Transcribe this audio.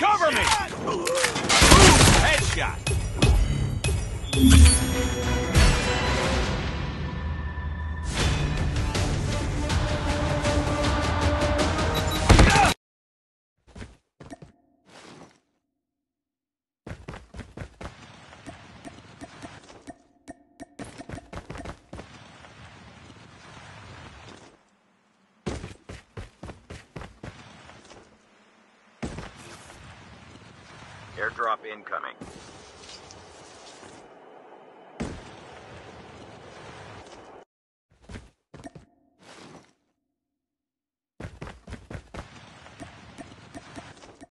Cover me! Headshot! Airdrop incoming.